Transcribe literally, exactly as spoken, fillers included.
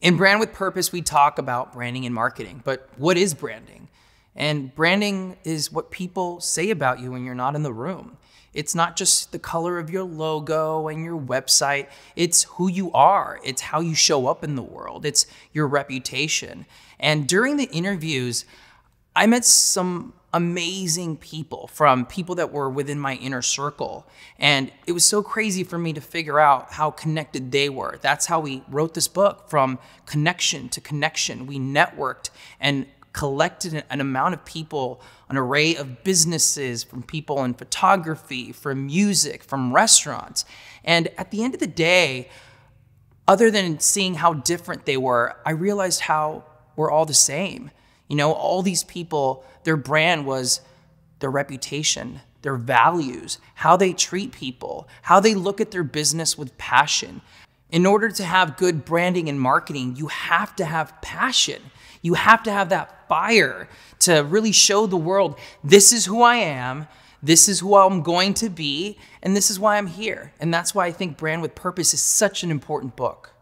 In Brand With Purpose, we talk about branding and marketing, but what is branding? And branding is what people say about you when you're not in the room. It's not just the color of your logo and your website. It's who you are. It's how you show up in the world. It's your reputation. And during the interviews, I met some amazing people, from people that were within my inner circle. And it was so crazy for me to figure out how connected they were. That's how we wrote this book, from connection to connection. We networked and collected an amount of people, an array of businesses, from people in photography, from music, from restaurants. And at the end of the day, other than seeing how different they were, I realized how we're all the same. You know, all these people, their brand was their reputation, their values, how they treat people, how they look at their business with passion. In order to have good branding and marketing, you have to have passion. You have to have that fire to really show the world, this is who I am, this is who I'm going to be, and this is why I'm here. And that's why I think Brand With Purpose is such an important book.